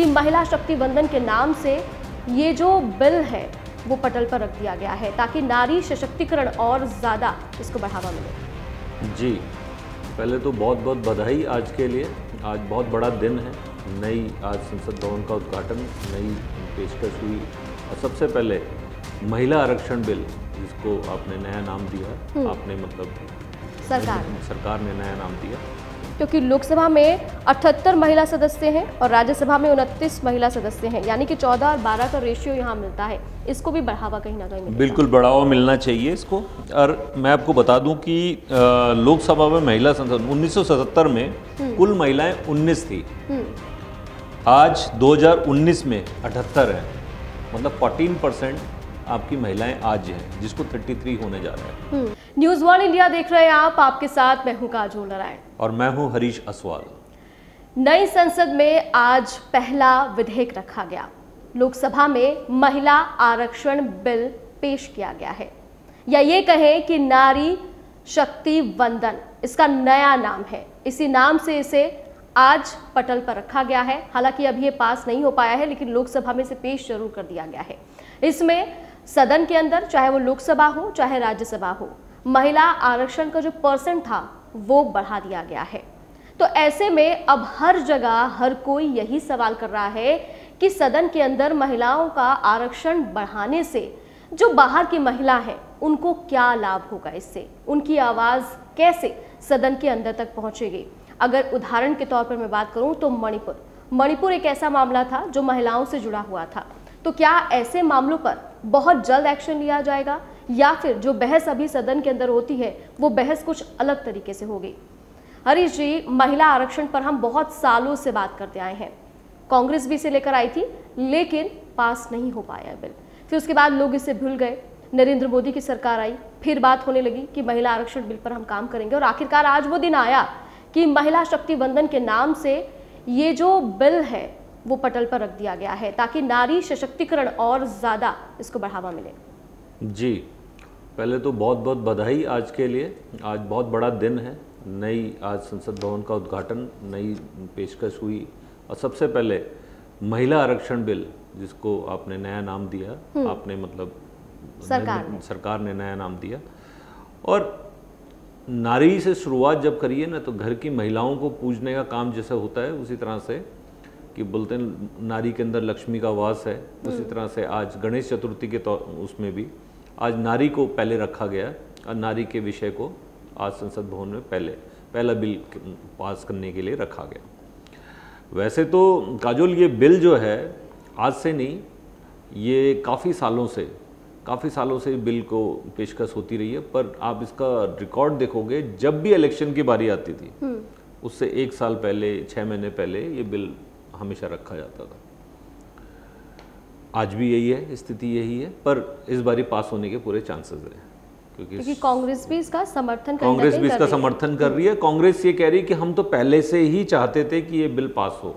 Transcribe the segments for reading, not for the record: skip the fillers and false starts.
महिला शक्ति वंदन के नाम से ये जो बिल है वो पटल पर रख दिया गया है ताकि नारी सशक्तिकरण और ज़्यादा इसको बढ़ावा मिले। जी, पहले तो बहुत बहुत बधाई आज के लिए। आज बहुत बड़ा दिन है। नई आज संसद भवन का उद्घाटन, नई पेशकश हुई और सबसे पहले महिला आरक्षण बिल, जिसको आपने नया नाम दिया, आपने मतलब सरकार ने नया नाम दिया, क्योंकि लोकसभा में 78 महिला सदस्य हैं और राज्यसभा में 29 महिला सदस्य हैं, यानी कि 14 और 12 का रेशियो यहाँ मिलता है। इसको भी बढ़ावा कहीं ना कहीं बिल्कुल बढ़ावा मिलना चाहिए इसको। और मैं आपको बता दूं कि लोकसभा में महिला संसद 1977 में कुल महिलाएं 19 थी, आज 2019 में 78 है, मतलब 14% आपकी महिलाएं आज हैं, जिसको 33 होने जा रहा है। न्यूज़ वर्ल्ड इंडिया देख रहे हैं आप, आपके साथ मैं हूं काजोल नारायण और मैं हूं हरीश असवाल। नई संसद में आज पहला विधेयक रखा गया। लोकसभा में महिला आरक्षण बिल पेश किया गया है, या ये कहें कि नारी शक्ति वंदन इसका नया नाम है। इसी नाम से इसे आज पटल पर रखा गया है। हालांकि अभी ये पास नहीं हो पाया है, लेकिन लोकसभा में इसे पेश जरूर कर दिया गया है। इसमें सदन के अंदर, चाहे वो लोकसभा हो चाहे राज्यसभा हो, महिला आरक्षण का जो परसेंट था वो बढ़ा दिया गया है। तो ऐसे में अब हर जगह हर कोई यही सवाल कर रहा है कि सदन के अंदर महिलाओं का आरक्षण बढ़ाने से जो बाहर की महिला है उनको क्या लाभ होगा, इससे उनकी आवाज़ कैसे सदन के अंदर तक पहुँचेगी। अगर उदाहरण के तौर पर मैं बात करूँ तो मणिपुर एक ऐसा मामला था जो महिलाओं से जुड़ा हुआ था। तो क्या ऐसे मामलों पर बहुत जल्द एक्शन लिया जाएगा, या फिर जो बहस अभी सदन के अंदर होती है वो बहस कुछ अलग तरीके से होगी? हरीश जी, महिला आरक्षण पर हम बहुत सालों से बात करते आए हैं। कांग्रेस भी इसे लेकर आई थी, लेकिन पास नहीं हो पाया बिल। फिर उसके बाद लोग इसे भूल गए, नरेंद्र मोदी की सरकार आई, फिर बात होने लगी कि महिला आरक्षण बिल पर हम काम करेंगे, और आखिरकार आज वो दिन आया कि महिला शक्ति वंदन के नाम से ये जो बिल है वो पटल पर रख दिया गया है ताकि नारी सशक्तिकरण और ज़्यादा इसको बढ़ावा मिले। जी, पहले तो बहुत बहुत बधाई आज के लिए। आज बहुत बड़ा दिन है। नई आज संसद भवन का उद्घाटन, नई पेशकश हुई और सबसे पहले महिला आरक्षण बिल, जिसको आपने नया नाम दिया, आपने मतलब सरकार ने नया नाम दिया। और नारी से शुरुआत जब करिए ना, तो घर की महिलाओं को पूजने का काम जैसे होता है, उसी तरह से कि बोलते हैं नारी के अंदर लक्ष्मी का वास है, उसी तरह से आज गणेश चतुर्थी के उसमें भी आज नारी को पहले रखा गया और नारी के विषय को आज संसद भवन में पहला बिल पास करने के लिए रखा गया। वैसे तो काजोल, ये बिल जो है आज से नहीं, ये काफ़ी सालों से बिल को पेशकश होती रही है, पर आप इसका रिकॉर्ड देखोगे जब भी इलेक्शन की बारी आती थी उससे 1 साल पहले, 6 महीने पहले ये बिल हमेशा रखा जाता था। आज भी यही है, स्थिति यही है, पर इस बारी पास होने के पूरे चांसेस हैं, क्योंकि कांग्रेस भी इसका समर्थन कर रही है। कांग्रेस ये कह रही है कि हम तो पहले से ही चाहते थे कि ये बिल पास हो,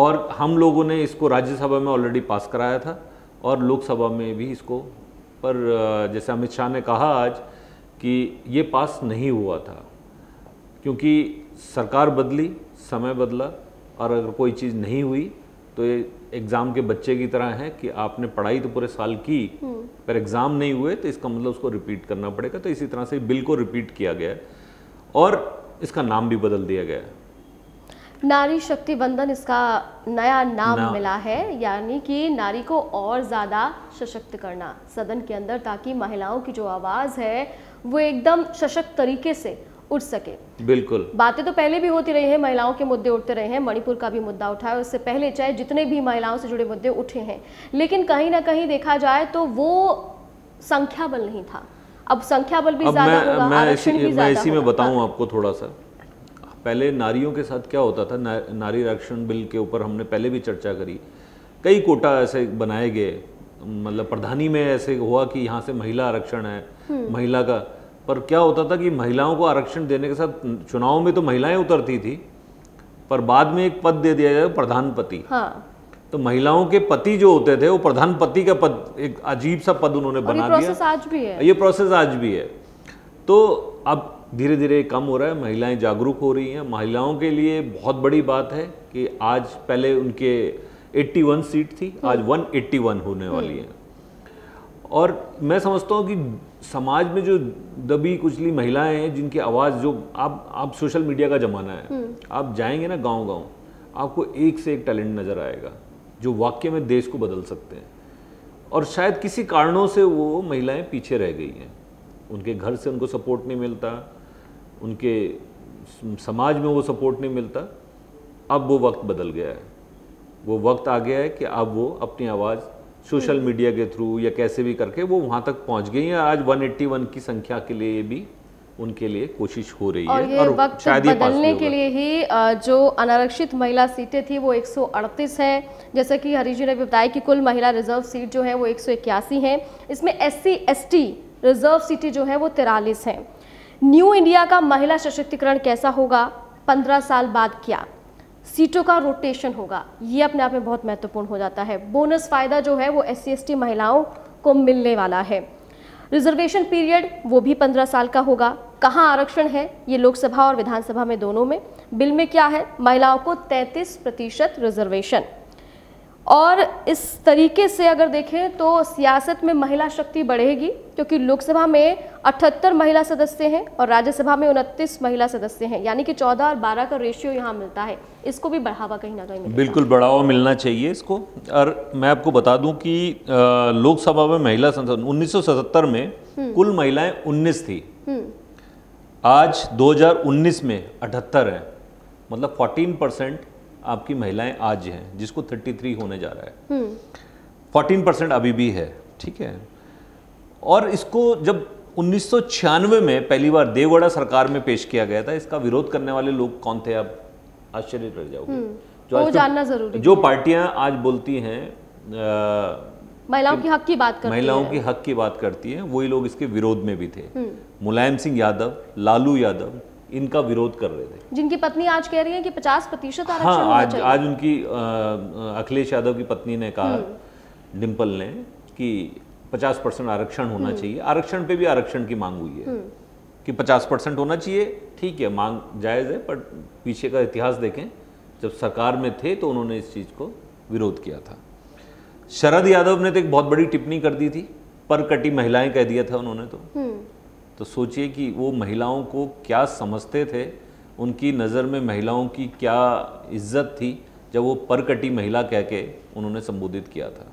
और हम लोगों ने इसको राज्यसभा में ऑलरेडी पास कराया था और लोकसभा में भी इसको, पर जैसे अमित शाह ने कहा आज कि ये पास नहीं हुआ था क्योंकि सरकार बदली, समय बदला, और अगर कोई चीज़ नहीं हुई तो ये एग्ज़ाम के बच्चे की तरह है कि आपने पढ़ाई तो पूरे साल की पर एग्ज़ाम नहीं हुए, तो इसका मतलब उसको रिपीट करना पड़ेगा। तो इसी तरह से बिल को रिपीट किया गया है और इसका नाम भी बदल दिया गया है। नारी शक्ति वंदन इसका नया नाम मिला है, यानी कि नारी को और ज़्यादा सशक्त करना सदन के अंदर, ताकि महिलाओं की जो आवाज़ है वो एकदम सशक्त तरीके से उठ सके। बिल्कुल, बातें तो पहले भी होती रही है, महिलाओं के मुद्दे उठते रहे हैं, मणिपुर का भी मुद्दा उठा है, उससे पहले चाहे जितने भी महिलाओं से जुड़े मुद्दे उठे हैं, लेकिन कहीं ना कहीं देखा जाए तो वो संख्या बल नहीं था। अब संख्या बल भी ज़्यादा होगा, आरक्षण भी ज़्यादा होगा। मैं इसी में बताऊं आपको थोड़ा सा, पहले नारियों के साथ क्या होता था, नारी आरक्षण बिल के ऊपर हमने पहले भी चर्चा करी। कई कोटा ऐसे बनाए गए, मतलब प्रधानी में ऐसे हुआ कि यहाँ से महिला आरक्षण है महिला का, पर क्या होता था कि महिलाओं को आरक्षण देने के साथ चुनाव में तो महिलाएं उतरती थी, पर बाद में एक पद दे दिया जाए प्रधानपति। हाँ। तो महिलाओं के पति जो होते थे वो प्रधानपति का पद, एक अजीब सा पद उन्होंने बना दिया। ये प्रोसेस आज भी है। तो अब धीरे धीरे कम हो रहा है, महिलाएं जागरूक हो रही हैं। महिलाओं के लिए बहुत बड़ी बात है कि आज पहले उनके 81 सीट थी, आज 181 होने वाली है। और मैं समझता हूँ कि समाज में जो दबी कुचली महिलाएं हैं जिनकी आवाज़, जो आप सोशल मीडिया का ज़माना है, आप जाएंगे ना गांव-गांव, आपको एक से एक टैलेंट नज़र आएगा जो वाकई में देश को बदल सकते हैं। और शायद किसी कारणों से वो महिलाएं पीछे रह गई हैं, उनके घर से उनको सपोर्ट नहीं मिलता, उनके समाज में वो सपोर्ट नहीं मिलता। अब वो वक्त बदल गया है, वो वक्त आ गया है कि अब वो अपनी आवाज़ सोशल मीडिया के थ्रू या कैसे भी करके वो वहाँ तक पहुँच गई हैं। आज 181 की संख्या के लिए भी उनके लिए कोशिश हो रही है। और वक्त बदलने के लिए ही जो अनारक्षित महिला सीटें थी वो 138 है, जैसा कि हरीश जी ने बताया कि कुल महिला रिजर्व सीट जो है वो 181 है। इसमें SC/ST रिजर्व सीटें जो है वो 43 हैं। न्यू इंडिया का महिला सशक्तिकरण कैसा होगा, 15 साल बाद क्या सीटों का रोटेशन होगा, ये अपने आप में बहुत महत्वपूर्ण हो जाता है। बोनस फायदा जो है वो SC/ST महिलाओं को मिलने वाला है। रिजर्वेशन पीरियड वो भी 15 साल का होगा। कहाँ आरक्षण है ये लोकसभा और विधानसभा में दोनों में। बिल में क्या है, महिलाओं को 33% रिजर्वेशन। और इस तरीके से अगर देखें तो सियासत में महिला शक्ति बढ़ेगी, क्योंकि लोकसभा में 78 महिला सदस्य हैं और राज्यसभा में 29 महिला सदस्य हैं, यानी कि 14 और 12 का रेशियो यहाँ मिलता है। इसको भी बढ़ावा कहीं ना कहीं, बिल्कुल बढ़ावा मिलना चाहिए इसको। और मैं आपको बता दूं कि लोकसभा में महिला संसद 1977 में कुल महिलाएं 19 थी, आज 2019 में 78 है, मतलब 14% आपकी महिलाएं आज हैं, जिसको 33 होने जा रहा है। 14% अभी भी है, ठीक है। और इसको जब 1996 में पहली बार देवगढ़ा सरकार में पेश किया गया था, इसका विरोध करने वाले लोग कौन थे आप आश्चर्य रह जाओगे, जो जानना जरूरी। जो पार्टियां आज बोलती हैं महिलाओं के हक की बात करती हैं, वही लोग इसके विरोध में भी थे। मुलायम सिंह यादव, लालू यादव, इनका विरोध कर रहे थे, जिनकी पत्नी आज कह रही है कि 50% आरक्षण होना चाहिए। आज उनकी अखिलेश यादव की पत्नी ने कहा, डिम्पल ने, कि 50% आरक्षण होना चाहिए। आरक्षण पे भी आरक्षण की मांग हुई है कि 50% होना चाहिए। ठीक है, मांग जायज़ है, पर पीछे का इतिहास देखें, जब सरकार में थे तो उन्होंने इस चीज़ को विरोध किया था। शरद यादव ने तो एक बहुत बड़ी टिप्पणी कर दी थी, पर कटी महिलाएं कह दिया था उन्होंने। तो सोचिए कि वो महिलाओं को क्या समझते थे, उनकी नज़र में महिलाओं की क्या इज्जत थी, जब वो परकटी महिला कह के उन्होंने संबोधित किया था।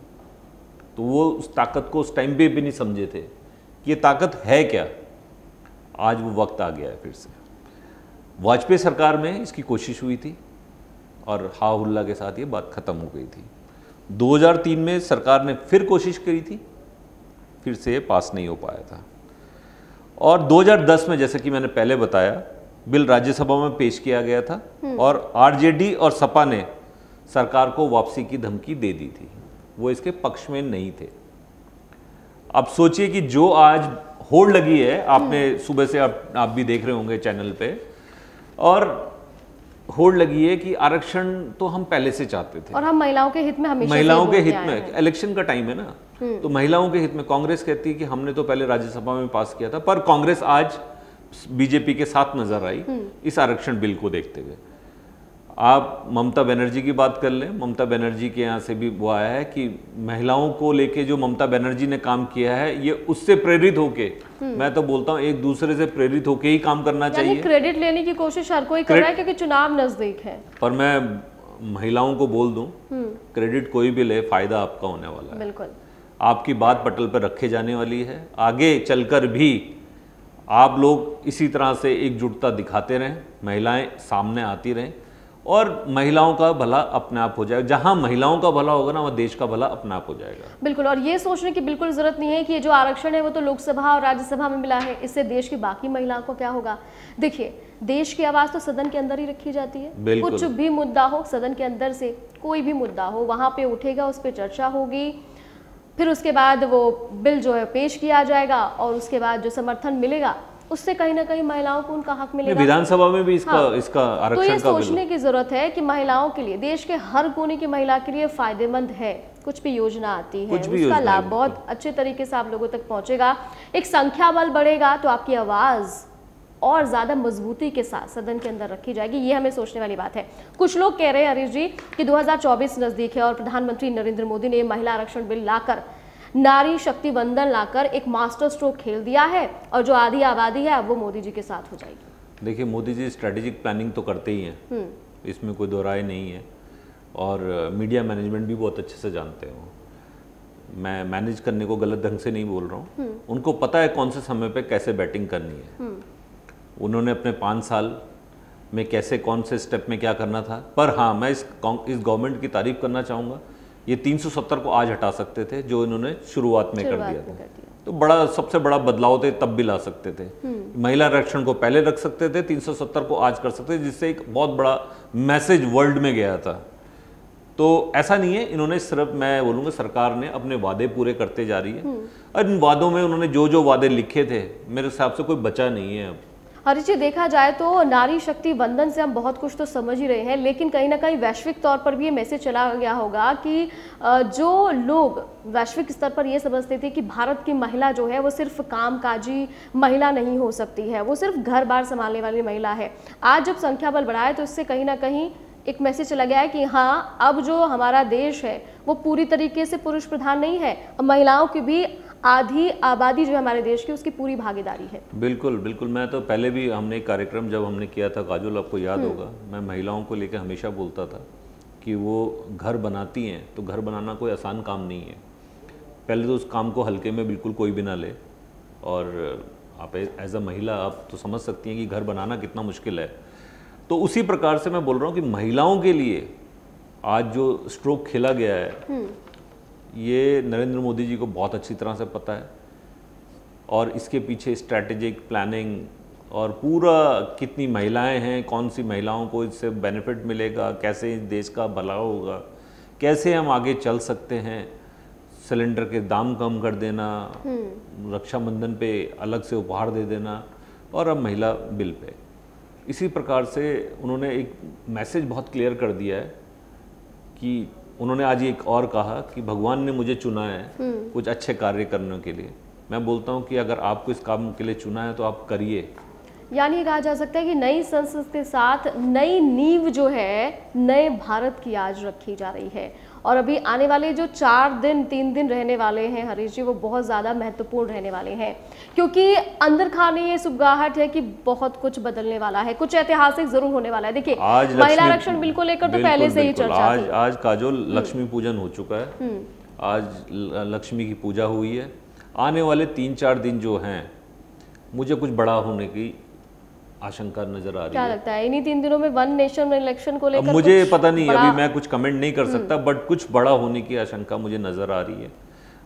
तो वो उस ताकत को उस टाइम पे भी नहीं समझे थे कि ये ताकत है क्या। आज वो वक्त आ गया है फिर से। वाजपेयी सरकार में इसकी कोशिश हुई थी और हा हुल्ला के साथ ये बात ख़त्म हो गई थी। 2003 में सरकार ने फिर कोशिश करी थी, फिर से ये पास नहीं हो पाया था। और 2010 में, जैसे कि मैंने पहले बताया, बिल राज्यसभा में पेश किया गया था और आरजेडी और सपा ने सरकार को वापसी की धमकी दे दी थी, वो इसके पक्ष में नहीं थे। अब सोचिए कि जो आज होड़ लगी है, आपने सुबह से आप भी देख रहे होंगे चैनल पे, और होड़ लगी है कि आरक्षण तो हम पहले से चाहते थे और हम महिलाओं के हित में, हमेशा महिलाओं के हित में। इलेक्शन का टाइम है ना, तो महिलाओं के हित में कांग्रेस कहती है कि हमने तो पहले राज्यसभा में पास किया था, पर कांग्रेस आज बीजेपी के साथ नजर आई इस आरक्षण बिल को देखते हुए। आप ममता बनर्जी की बात कर लें, ममता बनर्जी के यहाँ से भी वो आया है कि महिलाओं को लेके जो ममता बनर्जी ने काम किया है, ये उससे प्रेरित होके, मैं तो बोलता हूँ एक दूसरे से प्रेरित होके ही काम करना चाहिए। क्रेडिट लेने की कोशिश हर कोई कर रहा है क्योंकि चुनाव नजदीक है, पर मैं महिलाओं को बोल दूं, क्रेडिट कोई भी ले, फायदा आपका होने वाला है। बिल्कुल, आपकी बात पटल पर रखे जाने वाली है। आगे चलकर भी आप लोग इसी तरह से एकजुटता दिखाते रहें, महिलाएं सामने आती रहें और महिलाओं का भला अपने आप हो जाएगा। जहां महिलाओं का भला होगा ना, वहां देश का भला अपने आप हो जाएगा। बिल्कुल, और ये सोचने की बिल्कुल जरूरत नहीं है कि ये जो आरक्षण है वो तो लोकसभा और राज्यसभा में मिला है, इससे देश की बाकी महिलाओं को क्या होगा। देखिए, देश की आवाज तो सदन के अंदर ही रखी जाती है, कुछ भी मुद्दा हो, सदन के अंदर से कोई भी मुद्दा हो, वहां पे उठेगा, उस पर चर्चा होगी, फिर उसके बाद वो बिल जो है पेश किया जाएगा और उसके बाद जो समर्थन मिलेगा उससे कहीं ना कहीं महिलाओं को उनका हक मिलेगा। विधानसभा में भी इसका इसका आरक्षण तो ये सोचने की जरूरत है कि महिलाओं के लिए, देश के हर कोने की महिला के लिए फायदेमंद है। कुछ भी योजना आती है, उसका लाभ बहुत अच्छे तरीके से आप लोगों तक पहुंचेगा। एक संख्या बल बढ़ेगा तो आपकी आवाज और ज़्यादा मजबूती के साथ सदन के अंदर रखी जाएगी, ये हमें सोचने वाली बात है। कुछ लोग कह रहे हैं हरीश जी कि 2024 नज़दीक है और प्रधानमंत्री नरेंद्र मोदी ने महिला आरक्षण बिल लाकर, नारी शक्ति वंदन लाकर एक मास्टर स्ट्रोक खेल दिया है और जो आधी आबादी है अब वो मोदी जी के साथ हो जाएगी। देखिए मोदी जी स्ट्रेटेजिक प्लानिंग तो करते ही हैं, इसमें कोई दो राय नहीं है, और मीडिया मैनेजमेंट भी बहुत अच्छे से जानते हैं। मैं मैनेज करने को गलत ढंग से नहीं बोल रहा हूँ, उनको पता है कौन से समय पे कैसे बैटिंग करनी है। उन्होंने अपने 5 साल में कैसे कौन से स्टेप में क्या करना था। पर हाँ, मैं इस गवर्नमेंट की तारीफ करना चाहूँगा, ये 370 को आज हटा सकते थे जो इन्होंने शुरुआत में कर दिया था, तो बड़ा सबसे बड़ा बदलाव थे तब भी ला सकते थे। महिला आरक्षण को पहले रख सकते थे, 370 को आज कर सकते थे, जिससे एक बहुत बड़ा मैसेज वर्ल्ड में गया था। तो ऐसा नहीं है, इन्होंने सिर्फ, मैं बोलूँगा सरकार ने अपने वादे पूरे करते जा रही है, और इन वादों में उन्होंने जो जो वादे लिखे थे मेरे हिसाब से कोई बचा नहीं है अब। हरीश जी देखा जाए तो नारी शक्ति वंदन से हम बहुत कुछ तो समझ ही रहे हैं, लेकिन कहीं ना कहीं वैश्विक तौर पर भी ये मैसेज चला गया होगा कि जो लोग वैश्विक स्तर पर ये समझते थे कि भारत की महिला जो है वो सिर्फ कामकाजी महिला नहीं हो सकती है, वो सिर्फ घर बार संभालने वाली महिला है, आज जब संख्या बल बढ़ाए तो इससे कहीं ना कहीं एक मैसेज चला गया है कि हाँ अब जो हमारा देश है वो पूरी तरीके से पुरुष प्रधान नहीं है, महिलाओं की भी आधी आबादी जो हमारे देश की उसकी पूरी भागीदारी है। बिल्कुल बिल्कुल, मैं तो पहले भी, हमने एक कार्यक्रम जब हमने किया था काजोल, आपको याद होगा, मैं महिलाओं को लेकर हमेशा बोलता था कि वो घर बनाती हैं तो घर बनाना कोई आसान काम नहीं है। पहले तो उस काम को हल्के में बिल्कुल कोई भी ना ले, और आप एज अ महिला आप तो समझ सकती हैं कि घर बनाना कितना मुश्किल है। तो उसी प्रकार से मैं बोल रहा हूँ कि महिलाओं के लिए आज जो स्ट्रोक खेला गया है ये नरेंद्र मोदी जी को बहुत अच्छी तरह से पता है, और इसके पीछे स्ट्रैटेजिक प्लानिंग और पूरा कितनी महिलाएं हैं, कौन सी महिलाओं को इससे बेनिफिट मिलेगा, कैसे देश का भला होगा, कैसे हम आगे चल सकते हैं, सिलेंडर के दाम कम कर देना, रक्षाबंधन पे अलग से उपहार दे देना, और अब महिला बिल पे, इसी प्रकार से उन्होंने एक मैसेज बहुत क्लियर कर दिया है। कि उन्होंने आज एक और कहा कि भगवान ने मुझे चुना है कुछ अच्छे कार्य करने के लिए। मैं बोलता हूँ कि अगर आपको इस काम के लिए चुना है तो आप करिए। यानी कहा जा सकता है कि नई संसद के साथ नई नींव जो है नए भारत की आज रखी जा रही है, और अभी आने वाले जो 4 दिन 3 दिन रहने वाले हैं हरीश जी वो बहुत ज़्यादा महत्वपूर्ण रहने वाले हैं, क्योंकि अंदर खाने ये सुबगाहट है कि बहुत कुछ बदलने वाला है, कुछ ऐतिहासिक जरूर होने वाला है। देखिए महिला आरक्षण बिल को लेकर तो पहले से ही चर्चा थी। आज काजोल लक्ष्मी पूजन हो चुका है, आज लक्ष्मी की पूजा हुई है। आने वाले 3-4 दिन जो हैं मुझे कुछ बड़ा होने की आशंका नजर आ रही है। क्या लगता है इन्हीं 3 दिनों में वन नेशन इलेक्शन को लेकर? मुझे पता नहीं, अभी मैं कुछ कमेंट नहीं कर सकता, बट कुछ बड़ा होने की आशंका मुझे नजर आ रही है,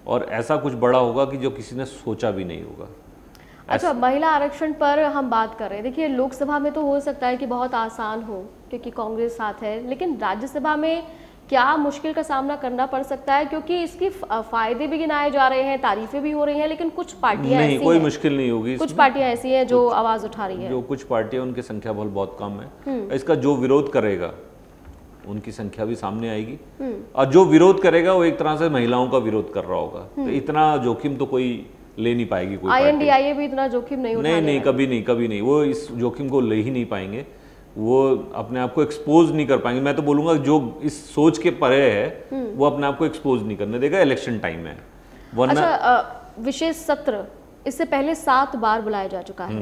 और ऐसा कुछ बड़ा होगा कि जो किसी ने सोचा भी नहीं होगा। अच्छा, महिला आरक्षण पर हम बात कर रहे हैं, देखिए लोकसभा में तो हो सकता है कि बहुत आसान हो क्योंकि कांग्रेस साथ है, लेकिन राज्यसभा में क्या मुश्किल का सामना करना पड़ सकता है, क्योंकि इसकी फायदे भी गिनाए जा रहे हैं, तारीफें भी हो रही हैं, लेकिन कुछ पार्टियां ऐसी कोई मुश्किल नहीं होगी, कुछ पार्टियां ऐसी हैं जो आवाज उठा रही हैं, जो कुछ पार्टियां उनकी संख्या बहुत कम है, इसका जो विरोध करेगा उनकी संख्या भी सामने आएगी, और जो विरोध करेगा वो एक तरह से महिलाओं का विरोध कर रहा होगा, तो इतना जोखिम तो कोई ले नहीं पाएगी। कोई INDIA भी इतना जोखिम नहीं उठाएगी, नहीं कभी नहीं, वो इस जोखिम को ले ही नहीं पाएंगे, वो अपने आप को एक्सपोज नहीं कर पाएंगे। मैं तो बोलूँगा जो इस सोच के परे है वो अपने आप को एक्सपोज नहीं करने देगा, इलेक्शन टाइम है वरना। अच्छा, विशेष सत्र इससे पहले 7 बार बुलाया जा चुका है,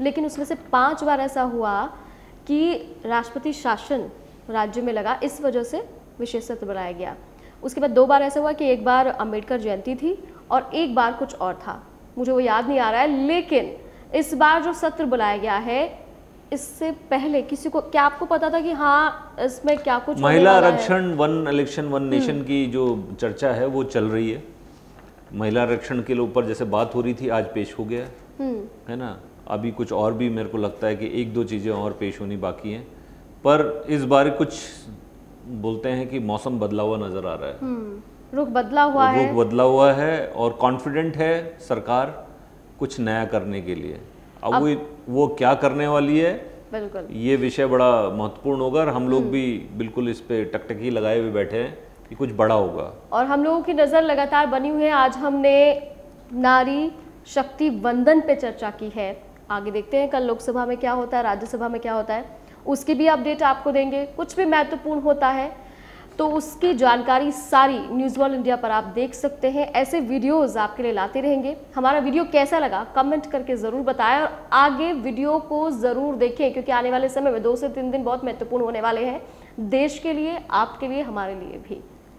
लेकिन उसमें से 5 बार ऐसा हुआ कि राष्ट्रपति शासन राज्य में लगा, इस वजह से विशेष सत्र बुलाया गया। उसके बाद 2 बार ऐसा हुआ कि एक बार अम्बेडकर जयंती थी और एक बार कुछ और था, मुझे वो याद नहीं आ रहा है, लेकिन इस बार जो सत्र बुलाया गया है इससे पहले किसी को, क्या आपको पता था कि हाँ इसमें क्या कुछ? महिला आरक्षण वन इलेक्शन वन नेशन की जो चर्चा है वो चल रही है, महिला आरक्षण के ऊपर जैसे बात हो रही थी आज पेश हो गया है ना, अभी कुछ और भी मेरे को लगता है कि 1-2 चीज़ें और पेश होनी बाकी हैं, पर इस बार कुछ बोलते हैं कि मौसम बदला हुआ नजर आ रहा है, रुख बदला हुआ है और कॉन्फिडेंट है सरकार कुछ नया करने के लिए। अब वो क्या करने वाली है बिल्कुल ये विषय बड़ा महत्वपूर्ण होगा, और हम लोग भी बिल्कुल इस पे टकटकी लगाए हुए बैठे हैं कि कुछ बड़ा होगा, और हम लोगों की नज़र लगातार बनी हुई है। आज हमने नारी शक्ति वंदन पे चर्चा की है, आगे देखते हैं कल लोकसभा में क्या होता है, राज्यसभा में क्या होता है, उसकी भी अपडेट आपको देंगे। कुछ भी महत्वपूर्ण होता है तो उसकी जानकारी सारी न्यूज़ वर्ल्ड इंडिया पर आप देख सकते हैं। ऐसे वीडियोस आपके लिए लाते रहेंगे। हमारा वीडियो कैसा लगा कमेंट करके ज़रूर बताएं और आगे वीडियो को ज़रूर देखें, क्योंकि आने वाले समय में 2 से 3 दिन बहुत महत्वपूर्ण होने वाले हैं देश के लिए, आपके लिए, हमारे लिए भी।